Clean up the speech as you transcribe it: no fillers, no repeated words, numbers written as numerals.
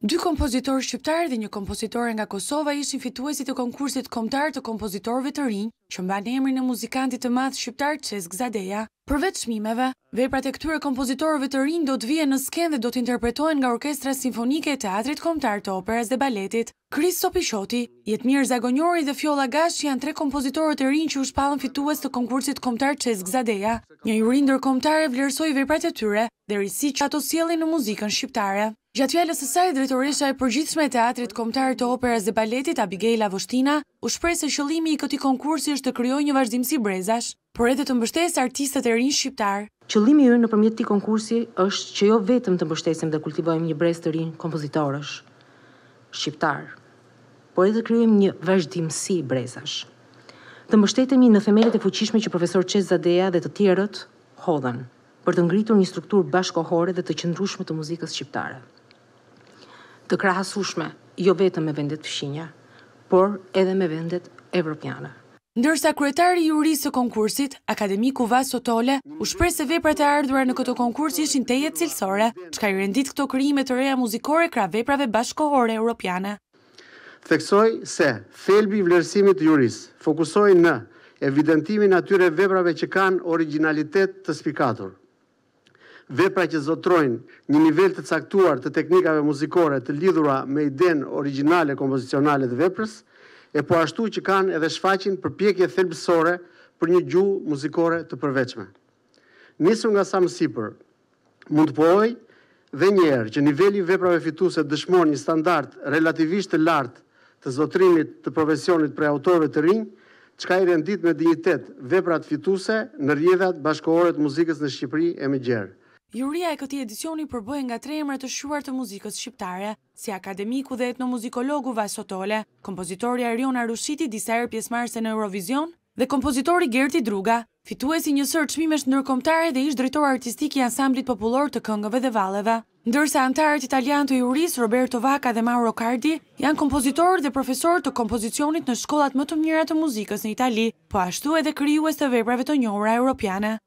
Dy kompozitorë shqiptarë dhe një kompozitore nga Kosova ishin fituesit të konkursit kombëtar të kompozitorëve të rinj, që mban emrin e muzikantit të madh shqiptar Çesk Zadeja. Përveç çmimeve, veprat e këtyre kompozitorëve të rinj do të vijnë në skenë dhe do të interpretohen nga orkestra simfonike e teatrit kombëtar të operës dhe baletit. Kristo Piçoti, Jit Mirzagonjori dhe Fjolla Gashi janë tre kompozitorët e rinj që u shpallën fitues të konkursit kombëtar Çesk Zadeja. Një juri ndërkombëtar vlerësoi veprat e tyre dhe risi që ato sjellin në muzikën shqiptare. Gjatë fjalës së saj, drejtoresha e përgjithshme e Teatrit Kombëtar të Operës dhe Baletit, Abigaila Voshtina, u shpreh se qëllimi i këtij konkursi është të krijojë një vazhdimsi brezash, por edhe të mbështesë artistët e rinj shqiptar. Qëllimi ynë nëpërmjet këtij konkursi është që jo vetëm të mbështesim dhe kultivojmë një brez të rinj kompozitorësh shqiptar, por edhe të krijojmë një vazhdimsi brezash. Të mbështetemi në themelet e fuqishme që profesor Çesk Zadeja dhe të tjerët hodhën për të ngritur një strukturë bashkohore dhe të qëndrueshme të muzikës shqiptare. Të krahasueshme, jo vetëm me vendet fshinja, por edhe me vendet evropiane. Ndërsa kryetari i jurisë së konkursit, akademiku Vaso Tole, u shpreh se veprat e ardhura në këtë konkurs ishin teje cilësore, çka i rendit këto krijime të reja muzikore krah veprave bashkohore europiane. Theksoi se thelbi i vlerësimit të jurisë fokusoi në evidentimin e atyre veprave që kanë origjinalitet të spikatur. Vepra që zotrojnë një nivel të caktuar të teknikave muzikore të lidhura me idenë origjinale kompozicionale të veprës, e po ashtu që kanë edhe shfaqin përpjekje thelbësore për një gjuhë muzikore të përveçme. Nisur nga sa më sipër, mund të pohoj dhe një herë që niveli i veprave fituese dëshmon një standard relativisht të lartë të zotrimit të profesionit për autorëve të rinj, çka i rendit me dinjitet veprat fituese në rrjedhat bashkohore të muzikës në Shqipëri e megjerë. Juria e këtij edicioni përbëhej nga tre emra të shquar të muzikës shqiptare, si akademiku dhe etnomuzikologu Vaso Tole, kompozitori Ariona Rushiti disa herë pjesëmarrëse në Eurovision dhe kompozitori Gerti Druga, fituesi një sër çmimesh ndërkombëtare dhe ish drejtor artistik i ansamblit popullor të këngëve dhe valleve, ndërsa antarët italian të jurisë Roberto Vaka dhe Mauro Cardi janë kompozitorë dhe profesorë të kompozicionit në shkollat më të mira të muzikës në Itali, po ashtu edhe krijues të veprave të njohura europiane.